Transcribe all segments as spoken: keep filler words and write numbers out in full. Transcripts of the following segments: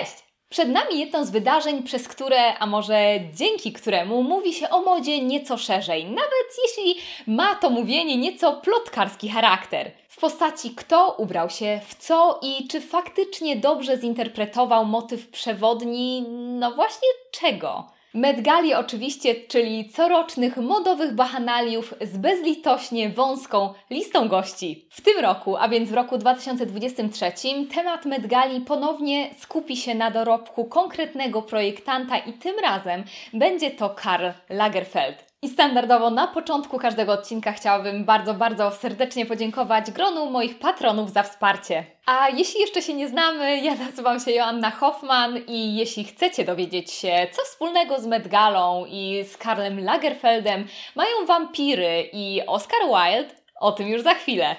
Cześć! Przed nami jedno z wydarzeń, przez które, a może dzięki któremu, mówi się o modzie nieco szerzej, nawet jeśli ma to mówienie nieco plotkarski charakter. W postaci kto ubrał się w co i czy faktycznie dobrze zinterpretował motyw przewodni, no właśnie czego? Met Gali oczywiście, czyli corocznych modowych bahanaliów z bezlitośnie wąską listą gości. W tym roku, a więc w roku dwa tysiące dwudziestym trzecim, temat Met Gali ponownie skupi się na dorobku konkretnego projektanta i tym razem będzie to Karl Lagerfeld. I standardowo na początku każdego odcinka chciałabym bardzo, bardzo serdecznie podziękować gronu moich patronów za wsparcie. A jeśli jeszcze się nie znamy, ja nazywam się Joanna Hoffman i jeśli chcecie dowiedzieć się, co wspólnego z Met Galą i z Karlem Lagerfeldem mają wampiry i Oscar Wilde, o tym już za chwilę.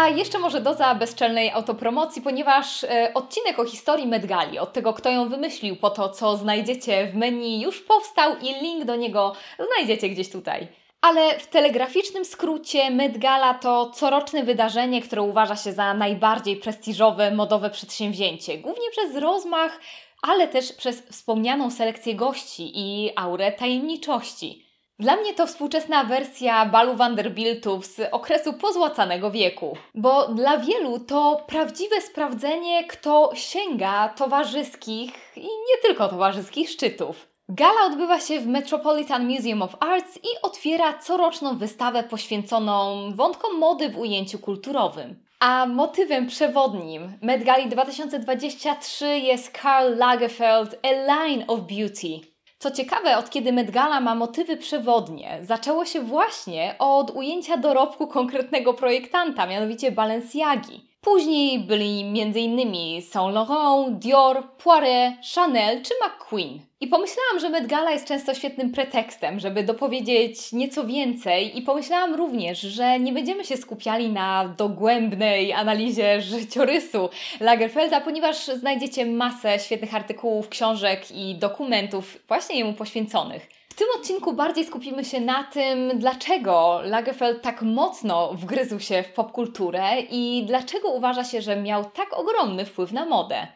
A jeszcze może doza bezczelnej autopromocji, ponieważ e, odcinek o historii Met Gali, od tego kto ją wymyślił, po to co znajdziecie w menu, już powstał i link do niego znajdziecie gdzieś tutaj. Ale w telegraficznym skrócie Met Gala to coroczne wydarzenie, które uważa się za najbardziej prestiżowe modowe przedsięwzięcie, głównie przez rozmach, ale też przez wspomnianą selekcję gości i aurę tajemniczości. Dla mnie to współczesna wersja balu Vanderbiltów z okresu pozłacanego wieku. Bo dla wielu to prawdziwe sprawdzenie, kto sięga towarzyskich i nie tylko towarzyskich szczytów. Gala odbywa się w Metropolitan Museum of Arts i otwiera coroczną wystawę poświęconą wątkom mody w ujęciu kulturowym. A motywem przewodnim Met Gali dwa tysiące dwudziestego trzeciego jest Karl Lagerfeld – A Line of Beauty. Co ciekawe, od kiedy Met Gala ma motywy przewodnie, zaczęło się właśnie od ujęcia dorobku konkretnego projektanta, mianowicie Balenciagi. Później byli m.in. Saint Laurent, Dior, Poiré, Chanel czy McQueen. I pomyślałam, że Met Gala jest często świetnym pretekstem, żeby dopowiedzieć nieco więcej i pomyślałam również, że nie będziemy się skupiali na dogłębnej analizie życiorysu Lagerfelda, ponieważ znajdziecie masę świetnych artykułów, książek i dokumentów właśnie jemu poświęconych. W tym odcinku bardziej skupimy się na tym, dlaczego Lagerfeld tak mocno wgryzł się w popkulturę i dlaczego uważa się, że miał tak ogromny wpływ na modę.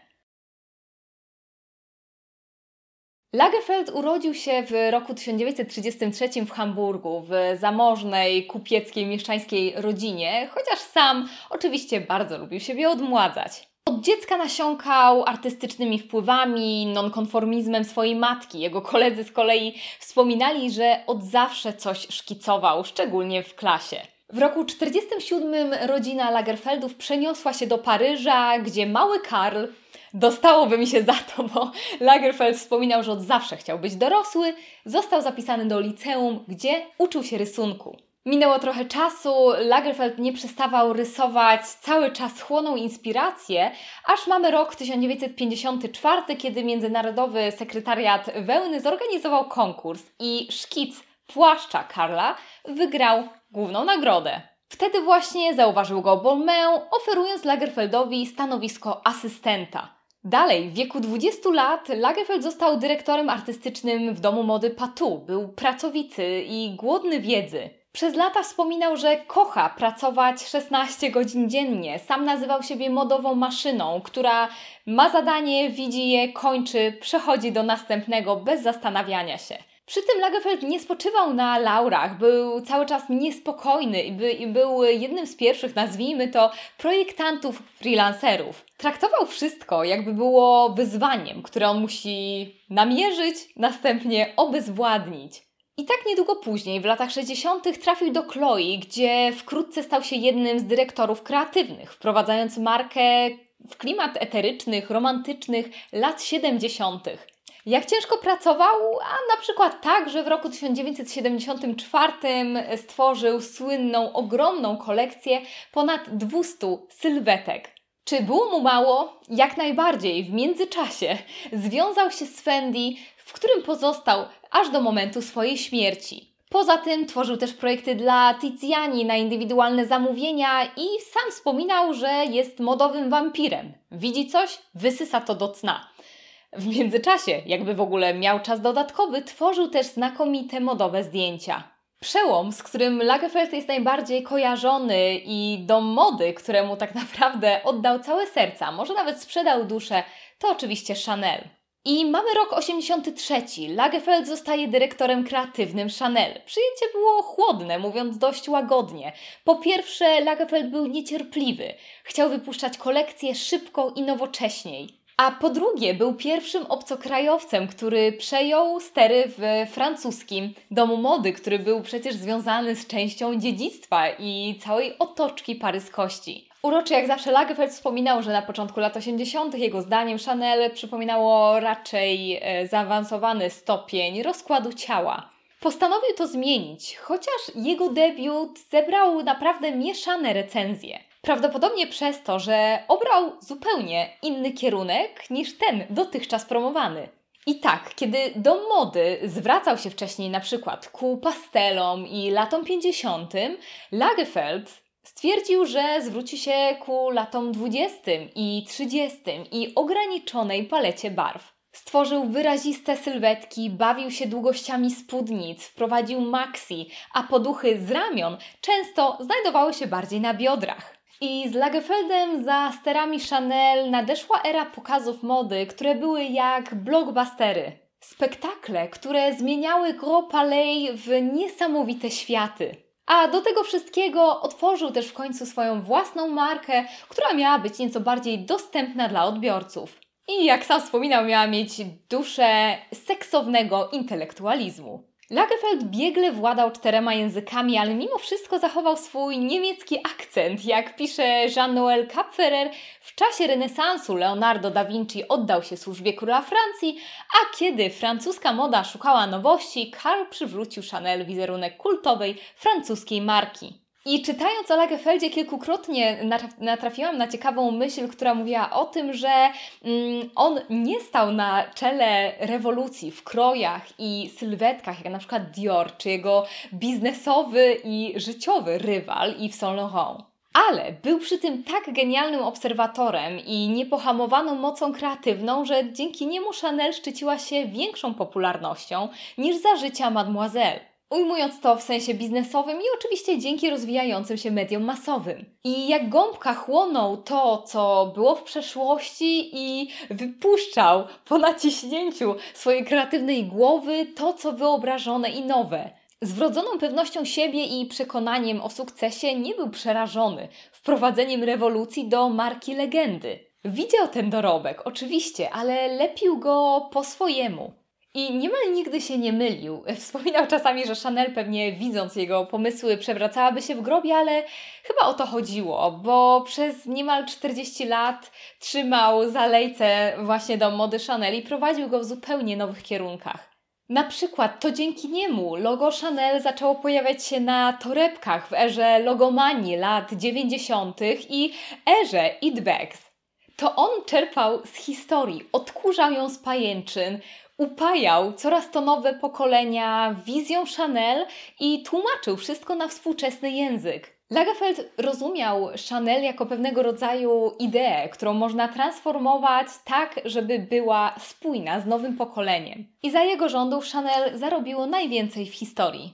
Lagerfeld urodził się w roku tysiąc dziewięćset trzydziestym trzecim w Hamburgu, w zamożnej, kupieckiej, mieszczańskiej rodzinie, chociaż sam oczywiście bardzo lubił siebie odmładzać. Od dziecka nasiąkał artystycznymi wpływami, nonkonformizmem swojej matki. Jego koledzy z kolei wspominali, że od zawsze coś szkicował, szczególnie w klasie. W roku czterdziestym siódmym rodzina Lagerfeldów przeniosła się do Paryża, gdzie mały Karl, dostałoby mi się za to, bo Lagerfeld wspominał, że od zawsze chciał być dorosły, został zapisany do liceum, gdzie uczył się rysunku. Minęło trochę czasu, Lagerfeld nie przestawał rysować, cały czas chłonął inspiracje, aż mamy rok tysiąc dziewięćset pięćdziesiąty czwarty, kiedy Międzynarodowy Sekretariat Wełny zorganizował konkurs i szkic płaszcza Karla wygrał główną nagrodę. Wtedy właśnie zauważył go Bolmeé, oferując Lagerfeldowi stanowisko asystenta. Dalej, w wieku dwudziestu lat Lagerfeld został dyrektorem artystycznym w domu mody Patou, był pracowity i głodny wiedzy. Przez lata wspominał, że kocha pracować szesnaście godzin dziennie. Sam nazywał siebie modową maszyną, która ma zadanie, widzi je, kończy, przechodzi do następnego bez zastanawiania się. Przy tym Lagerfeld nie spoczywał na laurach, był cały czas niespokojny i, by, i był jednym z pierwszych, nazwijmy to, projektantów freelancerów. Traktował wszystko, jakby było wyzwaniem, które on musi namierzyć, następnie obezwładnić. I tak niedługo później, w latach sześćdziesiątych trafił do Chloe, gdzie wkrótce stał się jednym z dyrektorów kreatywnych, wprowadzając markę w klimat eterycznych, romantycznych lat siedemdziesiątych. Jak ciężko pracował, a na przykład tak, że w roku tysiąc dziewięćset siedemdziesiątym czwartym stworzył słynną, ogromną kolekcję ponad dwustu sylwetek. Czy było mu mało? Jak najbardziej. W międzyczasie związał się z Fendi, w którym pozostał aż do momentu swojej śmierci. Poza tym tworzył też projekty dla Tiziani na indywidualne zamówienia i sam wspominał, że jest modowym wampirem. Widzi coś, wysysa to do cna. W międzyczasie, jakby w ogóle miał czas dodatkowy, tworzył też znakomite modowe zdjęcia. Przełom, z którym Lagerfeld jest najbardziej kojarzony i dom mody, któremu tak naprawdę oddał całe serca, może nawet sprzedał duszę, to oczywiście Chanel. I mamy rok osiemdziesiąty trzeci. Lagerfeld zostaje dyrektorem kreatywnym Chanel. Przyjęcie było chłodne, mówiąc dość łagodnie. Po pierwsze, Lagerfeld był niecierpliwy. Chciał wypuszczać kolekcje szybko i nowocześniej. A po drugie, był pierwszym obcokrajowcem, który przejął stery w francuskim domu mody, który był przecież związany z częścią dziedzictwa i całej otoczki paryskości. Uroczy jak zawsze Lagerfeld wspominał, że na początku lat osiemdziesiątych jego zdaniem Chanel przypominało raczej zaawansowany stopień rozkładu ciała. Postanowił to zmienić, chociaż jego debiut zebrał naprawdę mieszane recenzje. Prawdopodobnie przez to, że obrał zupełnie inny kierunek niż ten dotychczas promowany. I tak, kiedy dom mody zwracał się wcześniej na przykład ku pastelom i latom pięćdziesiątym, Lagerfeld stwierdził, że zwróci się ku latom dwudziestym i trzydziestym i ograniczonej palecie barw. Stworzył wyraziste sylwetki, bawił się długościami spódnic, wprowadził maxi, a poduchy z ramion często znajdowały się bardziej na biodrach. I z Lagerfeldem za sterami Chanel nadeszła era pokazów mody, które były jak blockbustery. Spektakle, które zmieniały Gros Palais w niesamowite światy. A do tego wszystkiego otworzył też w końcu swoją własną markę, która miała być nieco bardziej dostępna dla odbiorców. I jak sam wspominał, miała mieć duszę seksownego intelektualizmu. Lagerfeld biegle władał czterema językami, ale mimo wszystko zachował swój niemiecki akcent. Jak pisze Jean-Noël Kapferer, w czasie renesansu Leonardo da Vinci oddał się służbie króla Francji, a kiedy francuska moda szukała nowości, Karl przywrócił Chanel wizerunek kultowej francuskiej marki. I czytając o Lagerfeldzie kilkukrotnie natrafiłam na ciekawą myśl, która mówiła o tym, że mm, on nie stał na czele rewolucji w krojach i sylwetkach, jak na przykład Dior, czy jego biznesowy i życiowy rywal Yves Saint Laurent. Ale był przy tym tak genialnym obserwatorem i niepohamowaną mocą kreatywną, że dzięki niemu Chanel szczyciła się większą popularnością niż za życia Mademoiselle. Ujmując to w sensie biznesowym i oczywiście dzięki rozwijającym się mediom masowym. I jak gąbka chłonął to, co było w przeszłości i wypuszczał po naciśnięciu swojej kreatywnej głowy to, co wyobrażone i nowe. Z wrodzoną pewnością siebie i przekonaniem o sukcesie nie był przerażony wprowadzeniem rewolucji do marki legendy. Widział ten dorobek, oczywiście, ale lepił go po swojemu. I niemal nigdy się nie mylił. Wspominał czasami, że Chanel pewnie widząc jego pomysły przewracałaby się w grobie, ale chyba o to chodziło, bo przez niemal czterdzieści lat trzymał zalejce właśnie dom mody Chanel i prowadził go w zupełnie nowych kierunkach. Na przykład to dzięki niemu logo Chanel zaczęło pojawiać się na torebkach w erze logomanii lat dziewięćdziesiątych i erze eatbags. To on czerpał z historii, odkurzał ją z pajęczyn, upajał coraz to nowe pokolenia wizją Chanel i tłumaczył wszystko na współczesny język. Lagerfeld rozumiał Chanel jako pewnego rodzaju ideę, którą można transformować tak, żeby była spójna z nowym pokoleniem. I za jego rządów Chanel zarobiło najwięcej w historii.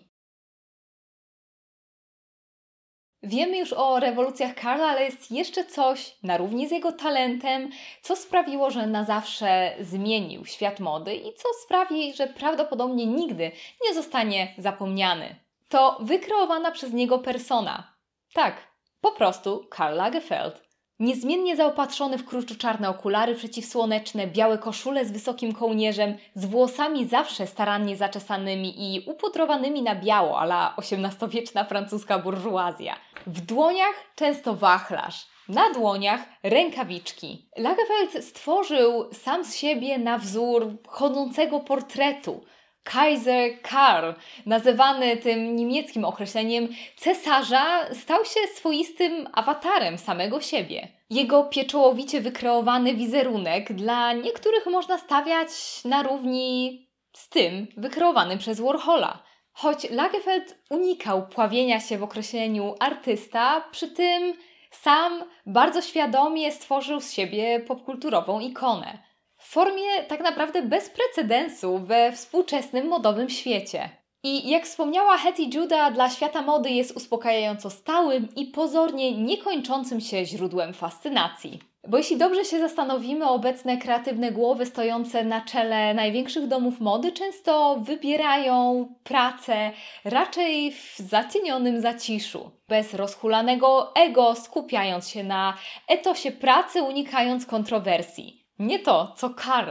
Wiemy już o rewolucjach Karla, ale jest jeszcze coś, na równi z jego talentem, co sprawiło, że na zawsze zmienił świat mody i co sprawi, że prawdopodobnie nigdy nie zostanie zapomniany. To wykreowana przez niego persona. Tak, po prostu Karl Lagerfeld. Niezmiennie zaopatrzony w kruczoczarne okulary przeciwsłoneczne, białe koszule z wysokim kołnierzem, z włosami zawsze starannie zaczesanymi i upudrowanymi na biało, a la osiemnastowieczna francuska burżuazja. W dłoniach często wachlarz, na dłoniach rękawiczki. Lagerfeld stworzył sam z siebie na wzór chodzącego portretu. Kaiser Karl, nazywany tym niemieckim określeniem cesarza, stał się swoistym awatarem samego siebie. Jego pieczołowicie wykreowany wizerunek dla niektórych można stawiać na równi z tym wykreowanym przez Warhola. Choć Lagerfeld unikał pławienia się w określeniu artysta, przy tym sam bardzo świadomie stworzył z siebie popkulturową ikonę. W formie tak naprawdę bez precedensu we współczesnym modowym świecie. I jak wspomniała Hetty Juda, dla świata mody jest uspokajająco stałym i pozornie niekończącym się źródłem fascynacji. Bo jeśli dobrze się zastanowimy, obecne kreatywne głowy stojące na czele największych domów mody często wybierają pracę raczej w zacienionym zaciszu, bez rozhulanego ego, skupiając się na etosie pracy, unikając kontrowersji. Nie to, co Karl.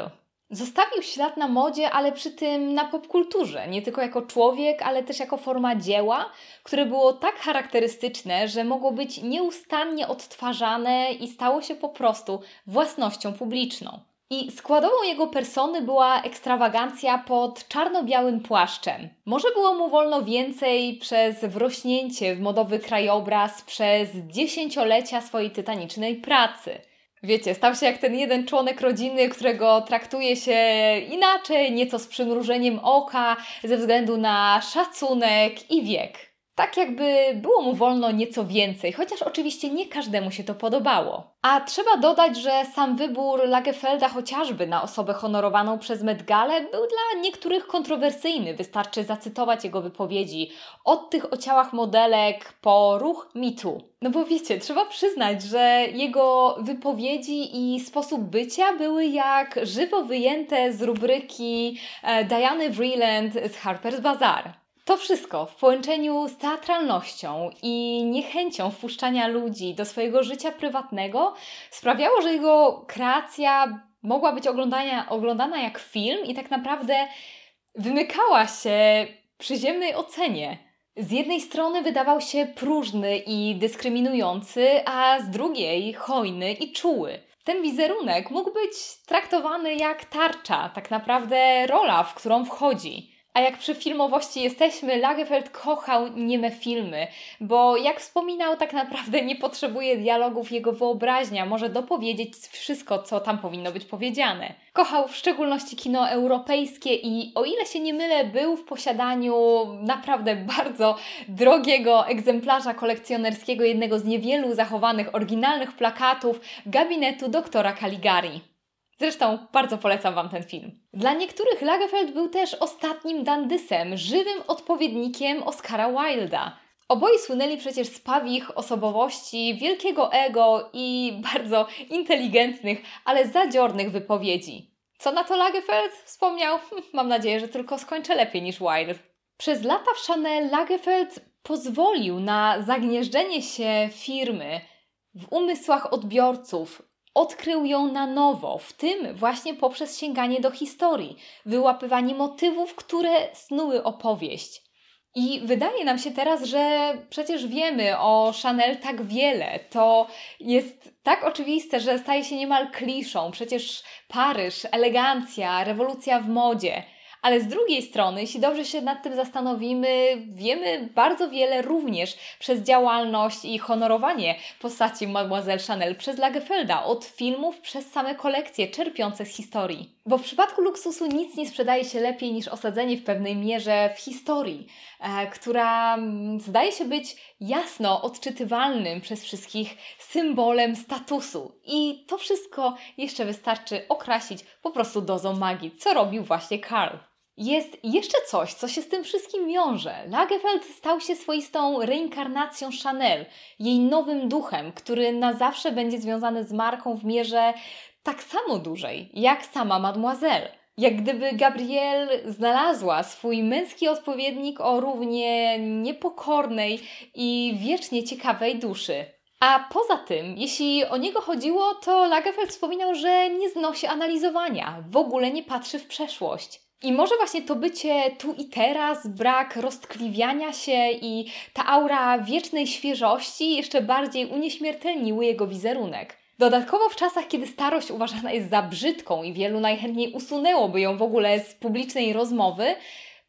Zostawił ślad na modzie, ale przy tym na popkulturze, nie tylko jako człowiek, ale też jako forma dzieła, które było tak charakterystyczne, że mogło być nieustannie odtwarzane i stało się po prostu własnością publiczną. I składową jego persony była ekstrawagancja pod czarno-białym płaszczem. Może było mu wolno więcej przez wrośnięcie w modowy krajobraz, przez dziesięciolecia swojej tytanicznej pracy. Wiecie, stał się jak ten jeden członek rodziny, którego traktuje się inaczej, nieco z przymrużeniem oka, ze względu na szacunek i wiek. Tak jakby było mu wolno nieco więcej, chociaż oczywiście nie każdemu się to podobało. A trzeba dodać, że sam wybór Lagerfelda chociażby na osobę honorowaną przez Met Galę był dla niektórych kontrowersyjny. Wystarczy zacytować jego wypowiedzi od tych o ciałach modelek po ruch mitu. No bo wiecie, trzeba przyznać, że jego wypowiedzi i sposób bycia były jak żywo wyjęte z rubryki Diany Vreeland z Harper's Bazaar. To wszystko w połączeniu z teatralnością i niechęcią wpuszczania ludzi do swojego życia prywatnego sprawiało, że jego kreacja mogła być oglądania, oglądana jak film i tak naprawdę wymykała się przyziemnej ocenie. Z jednej strony wydawał się próżny i dyskryminujący, a z drugiej hojny i czuły. Ten wizerunek mógł być traktowany jak tarcza, tak naprawdę rola, w którą wchodzi. A jak przy filmowości jesteśmy, Lagerfeld kochał nieme filmy, bo jak wspominał, tak naprawdę nie potrzebuje dialogów, jego wyobraźnia może dopowiedzieć wszystko, co tam powinno być powiedziane. Kochał w szczególności kino europejskie i o ile się nie mylę, był w posiadaniu naprawdę bardzo drogiego egzemplarza kolekcjonerskiego, jednego z niewielu zachowanych oryginalnych plakatów gabinetu doktora Caligari. Zresztą bardzo polecam Wam ten film. Dla niektórych Lagerfeld był też ostatnim dandysem, żywym odpowiednikiem Oscara Wilda. Oboje słynęli przecież z pawich osobowości, wielkiego ego i bardzo inteligentnych, ale zadziornych wypowiedzi. Co na to Lagerfeld wspomniał? Mam nadzieję, że tylko skończę lepiej niż Wilde. Przez lata w Chanel Lagerfeld pozwolił na zagnieżdżenie się firmy w umysłach odbiorców. Odkrył ją na nowo, w tym właśnie poprzez sięganie do historii, wyłapywanie motywów, które snuły opowieść. I wydaje nam się teraz, że przecież wiemy o Chanel tak wiele. To jest tak oczywiste, że staje się niemal kliszą. Przecież Paryż, elegancja, rewolucja w modzie. Ale z drugiej strony, jeśli dobrze się nad tym zastanowimy, wiemy bardzo wiele również przez działalność i honorowanie postaci Mademoiselle Chanel przez Lagerfelda, od filmów przez same kolekcje czerpiące z historii. Bo w przypadku luksusu nic nie sprzedaje się lepiej niż osadzenie w pewnej mierze w historii, e, która zdaje się być jasno odczytywalnym przez wszystkich symbolem statusu. I to wszystko jeszcze wystarczy okrasić po prostu dozą magii, co robił właśnie Karl. Jest jeszcze coś, co się z tym wszystkim wiąże. Lagerfeld stał się swoistą reinkarnacją Chanel, jej nowym duchem, który na zawsze będzie związany z marką w mierze tak samo dużej, jak sama Mademoiselle. Jak gdyby Gabrielle znalazła swój męski odpowiednik o równie niepokornej i wiecznie ciekawej duszy. A poza tym, jeśli o niego chodziło, to Lagerfeld wspominał, że nie znosi analizowania, w ogóle nie patrzy w przeszłość. I może właśnie to bycie tu i teraz, brak roztkliwiania się i ta aura wiecznej świeżości jeszcze bardziej unieśmiertelniły jego wizerunek. Dodatkowo w czasach, kiedy starość uważana jest za brzydką i wielu najchętniej usunęłoby ją w ogóle z publicznej rozmowy,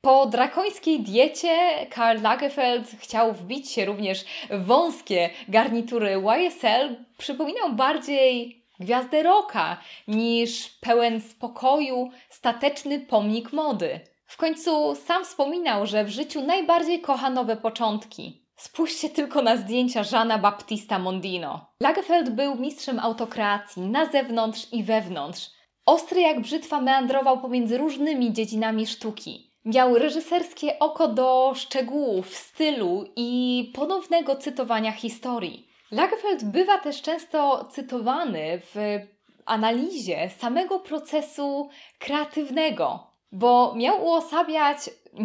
po drakońskiej diecie Karl Lagerfeld chciał wbić się również w wąskie garnitury Y S L, przypominał bardziej gwiazdę rocka niż pełen spokoju, stateczny pomnik mody. W końcu sam wspominał, że w życiu najbardziej kocha nowe początki. Spójrzcie tylko na zdjęcia Jana Baptista Mondino. Lagerfeld był mistrzem autokreacji na zewnątrz i wewnątrz. Ostry jak brzytwa meandrował pomiędzy różnymi dziedzinami sztuki. Miał reżyserskie oko do szczegółów, stylu i ponownego cytowania historii. Lagerfeld bywa też często cytowany w analizie samego procesu kreatywnego, bo miał uosabiać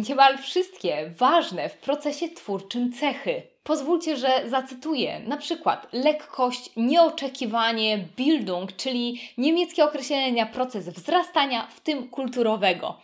niemal wszystkie ważne w procesie twórczym cechy. Pozwólcie, że zacytuję na przykład lekkość, nieoczekiwanie, Bildung, czyli niemieckie określenie na proces wzrastania, w tym kulturowego.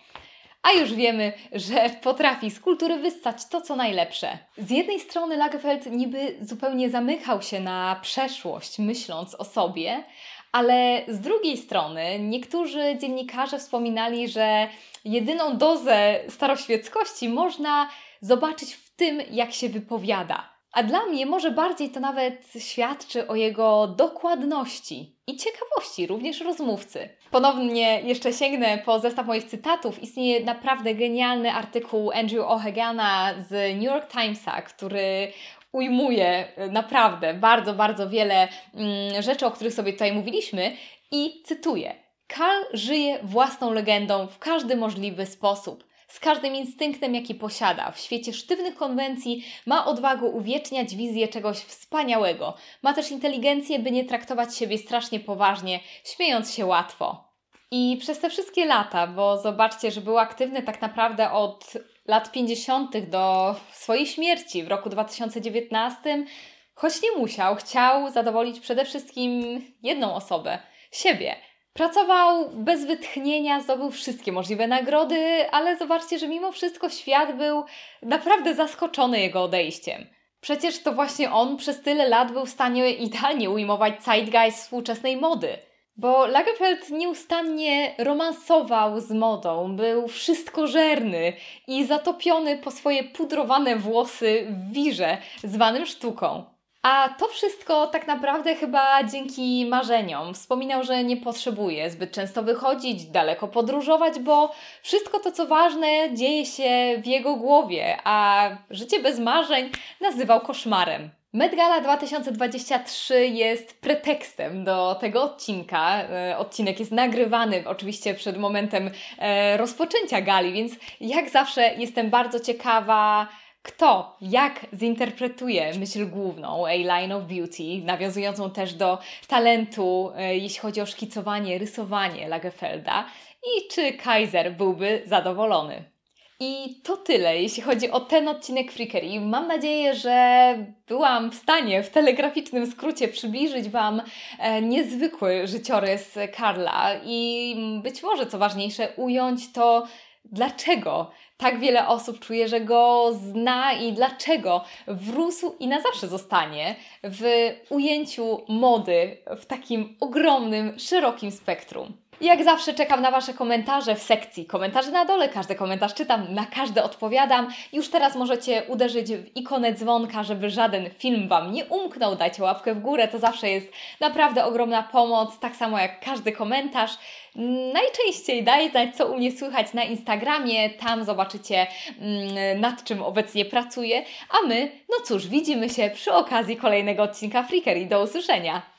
A już wiemy, że potrafi z kultury wyssać to, co najlepsze. Z jednej strony Lagerfeld niby zupełnie zamykał się na przeszłość, myśląc o sobie, ale z drugiej strony niektórzy dziennikarze wspominali, że jedyną dozę staroświeckości można zobaczyć w tym, jak się wypowiada. A dla mnie może bardziej to nawet świadczy o jego dokładności i ciekawości również rozmówcy. Ponownie jeszcze sięgnę po zestaw moich cytatów. Istnieje naprawdę genialny artykuł Andrew O'Hagana z New York Timesa, który ujmuje naprawdę bardzo, bardzo wiele mm, rzeczy, o których sobie tutaj mówiliśmy, i cytuję: Karl żyje własną legendą w każdy możliwy sposób. Z każdym instynktem, jaki posiada, w świecie sztywnych konwencji ma odwagę uwieczniać wizję czegoś wspaniałego. Ma też inteligencję, by nie traktować siebie strasznie poważnie, śmiejąc się łatwo. I przez te wszystkie lata, bo zobaczcie, że był aktywny tak naprawdę od lat pięćdziesiątych do swojej śmierci w roku dwa tysiące dziewiętnastym, choć nie musiał, chciał zadowolić przede wszystkim jedną osobę – siebie. Pracował bez wytchnienia, zdobył wszystkie możliwe nagrody, ale zobaczcie, że mimo wszystko świat był naprawdę zaskoczony jego odejściem. Przecież to właśnie on przez tyle lat był w stanie idealnie ujmować zeitgeist współczesnej mody. Bo Lagerfeld nieustannie romansował z modą, był wszystkożerny i zatopiony po swoje pudrowane włosy w wirze zwanym sztuką. A to wszystko tak naprawdę chyba dzięki marzeniom. Wspominał, że nie potrzebuje zbyt często wychodzić, daleko podróżować, bo wszystko to, co ważne, dzieje się w jego głowie, a życie bez marzeń nazywał koszmarem. M E T Gala dwa tysiące dwudziesty trzeci jest pretekstem do tego odcinka. Odcinek jest nagrywany oczywiście przed momentem rozpoczęcia gali, więc jak zawsze jestem bardzo ciekawa, kto, jak zinterpretuje myśl główną, a line of beauty, nawiązującą też do talentu, jeśli chodzi o szkicowanie, rysowanie Lagerfelda, i czy Kaiser byłby zadowolony. I to tyle, jeśli chodzi o ten odcinek Freakery. Mam nadzieję, że byłam w stanie w telegraficznym skrócie przybliżyć Wam niezwykły życiorys Karla i być może, co ważniejsze, ująć to, dlaczego tak wiele osób czuje, że go zna i dlaczego wrósł i na zawsze zostanie w ujęciu mody w takim ogromnym, szerokim spektrum. Jak zawsze czekam na Wasze komentarze w sekcji komentarzy na dole. Każdy komentarz czytam, na każdy odpowiadam. Już teraz możecie uderzyć w ikonę dzwonka, żeby żaden film Wam nie umknął. Dajcie łapkę w górę, to zawsze jest naprawdę ogromna pomoc, tak samo jak każdy komentarz. Najczęściej daję znać, co u mnie słychać na Instagramie, tam zobaczycie, nad czym obecnie pracuję. A my, no cóż, widzimy się przy okazji kolejnego odcinka Freakery. Do usłyszenia!